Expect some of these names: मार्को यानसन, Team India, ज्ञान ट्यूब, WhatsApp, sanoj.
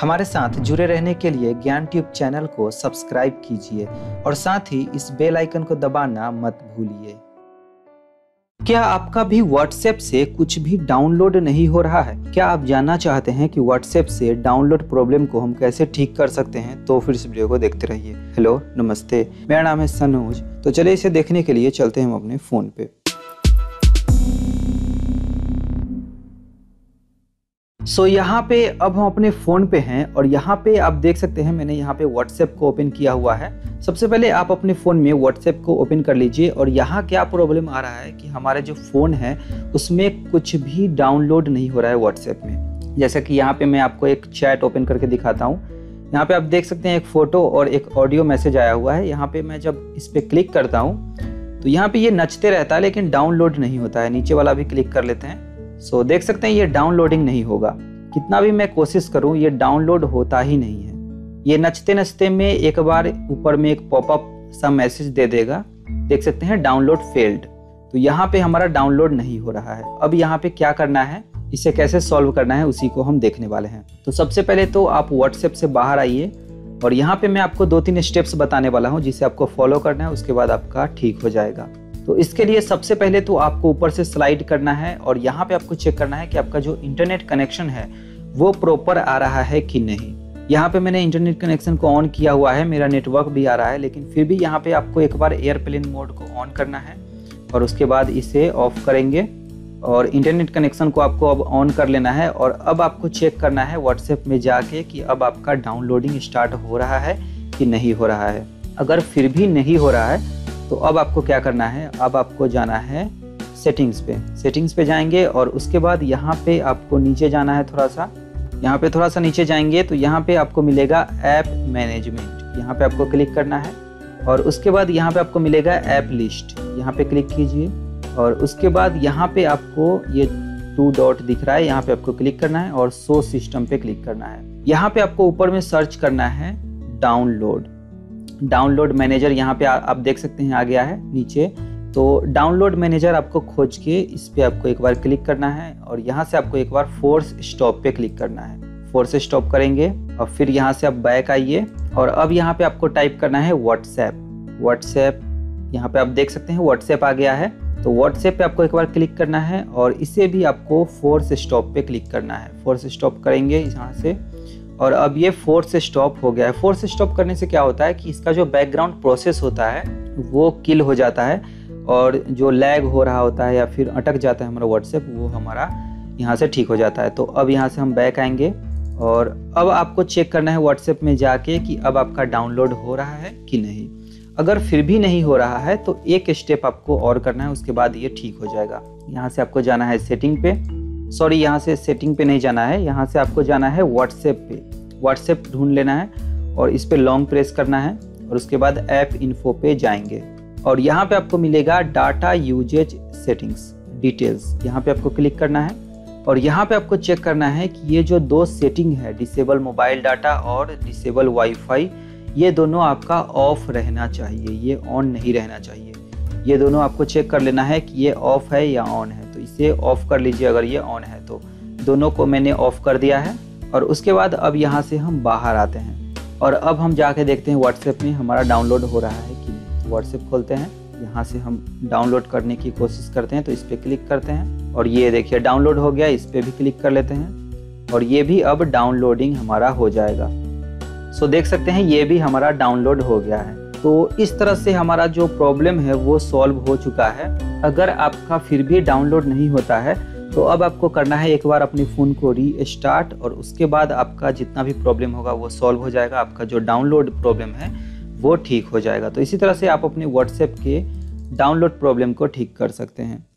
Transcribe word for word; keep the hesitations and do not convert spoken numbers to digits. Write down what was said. हमारे साथ जुड़े रहने के लिए ज्ञान ट्यूब चैनल को सब्सक्राइब कीजिए और साथ ही इस बेल आइकन को दबाना मत भूलिए। क्या आपका भी व्हाट्सएप से कुछ भी डाउनलोड नहीं हो रहा है? क्या आप जानना चाहते हैं कि व्हाट्सएप से डाउनलोड प्रॉब्लम को हम कैसे ठीक कर सकते हैं? तो फिर इस वीडियो को देखते रहिए। हेलो नमस्ते, मेरा नाम है सनोज। तो चलिए इसे देखने के लिए चलते हैं हम अपने फ़ोन पे। सो so, यहाँ पे अब हम अपने फ़ोन पे हैं और यहाँ पे आप देख सकते हैं मैंने यहाँ पे WhatsApp को ओपन किया हुआ है। सबसे पहले आप अपने फ़ोन में WhatsApp को ओपन कर लीजिए और यहाँ क्या प्रॉब्लम आ रहा है कि हमारे जो फ़ोन है उसमें कुछ भी डाउनलोड नहीं हो रहा है WhatsApp में। जैसा कि यहाँ पे मैं आपको एक चैट ओपन करके दिखाता हूँ। यहाँ पे आप देख सकते हैं एक फ़ोटो और एक ऑडियो मैसेज आया हुआ है। यहाँ पर मैं जब इस पर क्लिक करता हूँ तो यहाँ पर ये नचते रहता है लेकिन डाउनलोड नहीं होता है। नीचे वाला भी क्लिक कर लेते हैं। सो so, देख सकते हैं ये डाउनलोडिंग नहीं होगा। कितना भी मैं कोशिश करूं ये डाउनलोड होता ही नहीं है। ये नचते नचते में एक बार ऊपर में एक पॉपअप सा मैसेज दे देगा। देख सकते हैं डाउनलोड फेल्ड। तो यहाँ पे हमारा डाउनलोड नहीं हो रहा है। अब यहाँ पे क्या करना है, इसे कैसे सॉल्व करना है उसी को हम देखने वाले हैं। तो सबसे पहले तो आप व्हाट्सएप से बाहर आइए और यहाँ पर मैं आपको दो तीन स्टेप्स बताने वाला हूँ जिसे आपको फॉलो करना है, उसके बाद आपका ठीक हो जाएगा। तो इसके लिए सबसे पहले तो आपको ऊपर से स्लाइड करना है और यहाँ पे आपको चेक करना है कि आपका जो इंटरनेट कनेक्शन है वो प्रॉपर आ रहा है कि नहीं। यहाँ पे मैंने इंटरनेट कनेक्शन को ऑन किया हुआ है, मेरा नेटवर्क भी आ रहा है, लेकिन फिर भी यहाँ पे आपको एक बार एयरप्लेन मोड को ऑन करना है और उसके बाद इसे ऑफ करेंगे और इंटरनेट कनेक्शन को आपको अब ऑन कर लेना है। और अब आपको चेक करना है व्हाट्सएप में जाके कि अब आपका डाउनलोडिंग स्टार्ट हो रहा है कि नहीं हो रहा है। अगर फिर भी नहीं हो रहा है तो अब आपको क्या करना है, अब आपको जाना है सेटिंग्स पे। सेटिंग्स पे जाएंगे और उसके बाद यहाँ पे आपको नीचे जाना है, थोड़ा सा यहाँ पे थोड़ा सा नीचे जाएंगे तो यहाँ पे आपको मिलेगा ऐप मैनेजमेंट। यहाँ पे आपको क्लिक करना है और उसके बाद यहाँ पे आपको मिलेगा ऐप लिस्ट। यहाँ पे क्लिक कीजिए और उसके बाद यहाँ पे आपको ये टू डॉट दिख रहा है, यहाँ पे आपको क्लिक करना है और शो सिस्टम पे क्लिक करना है। यहाँ पे आपको ऊपर में सर्च करना है डाउनलोड। डाउनलोड मैनेजर यहाँ पे आ, आप देख सकते हैं आ गया है नीचे। तो डाउनलोड मैनेजर आपको खोज के इस पे आपको एक बार क्लिक करना है और यहाँ से आपको एक बार फोर्स स्टॉप पे क्लिक करना है। फोर्स स्टॉप करेंगे और फिर यहाँ से आप बैक आइए और अब यहाँ पे आपको टाइप करना है व्हाट्सएप। व्हाट्सएप यहाँ पे आप देख सकते हैं व्हाट्सएप आ गया है। तो व्हाट्सएप पे आपको एक बार क्लिक करना है और इसे भी आपको फोर्स स्टॉप पे क्लिक करना है। फोर्स स्टॉप करेंगे यहाँ से और अब ये फोर्स स्टॉप हो गया है। फोर्स स्टॉप करने से क्या होता है कि इसका जो बैकग्राउंड प्रोसेस होता है वो किल हो जाता है और जो लैग हो रहा होता है या फिर अटक जाता है हमारा व्हाट्सएप, वो हमारा यहाँ से ठीक हो जाता है। तो अब यहाँ से हम बैक आएंगे और अब आपको चेक करना है व्हाट्सएप में जाके कि अब आपका डाउनलोड हो रहा है कि नहीं। अगर फिर भी नहीं हो रहा है तो एक स्टेप आपको और करना है, उसके बाद ये ठीक हो जाएगा। यहाँ से आपको जाना है सेटिंग पे, सॉरी यहाँ से सेटिंग पे नहीं जाना है, यहाँ से आपको जाना है व्हाट्सएप पे। व्हाट्सएप ढूंढ लेना है और इस पे लॉन्ग प्रेस करना है और उसके बाद ऐप इन्फो पे जाएंगे और यहाँ पे आपको मिलेगा डाटा यूजेज सेटिंग्स डिटेल्स। यहाँ पे आपको क्लिक करना है और यहाँ पे आपको चेक करना है कि ये जो दो सेटिंग है, डिसेबल मोबाइल डाटा और डिसेबल वाईफाई, ये दोनों आपका ऑफ रहना चाहिए, ये ऑन नहीं रहना चाहिए। ये दोनों आपको चेक कर लेना है कि ये ऑफ है या ऑन है। तो इसे ऑफ कर लीजिए अगर ये ऑन है तो। दोनों को मैंने ऑफ कर दिया है और उसके बाद अब यहाँ से हम बाहर आते हैं और अब हम जाके देखते हैं व्हाट्सएप में हमारा डाउनलोड हो रहा है कि नहीं। व्हाट्सएप खोलते हैं, यहाँ से हम डाउनलोड करने की कोशिश करते हैं तो इस पर क्लिक करते हैं और ये देखिए डाउनलोड हो गया। इस पर भी क्लिक कर लेते हैं और ये भी अब डाउनलोडिंग हमारा हो जाएगा। सो देख सकते हैं ये भी हमारा डाउनलोड हो गया है। तो इस तरह से हमारा जो प्रॉब्लम है वो सॉल्व हो चुका है। अगर आपका फिर भी डाउनलोड नहीं होता है तो अब आपको करना है एक बार अपने फ़ोन को रीस्टार्ट और उसके बाद आपका जितना भी प्रॉब्लम होगा वो सॉल्व हो जाएगा। आपका जो डाउनलोड प्रॉब्लम है वो ठीक हो जाएगा। तो इसी तरह से आप अपने व्हाट्सएप के डाउनलोड प्रॉब्लम को ठीक कर सकते हैं।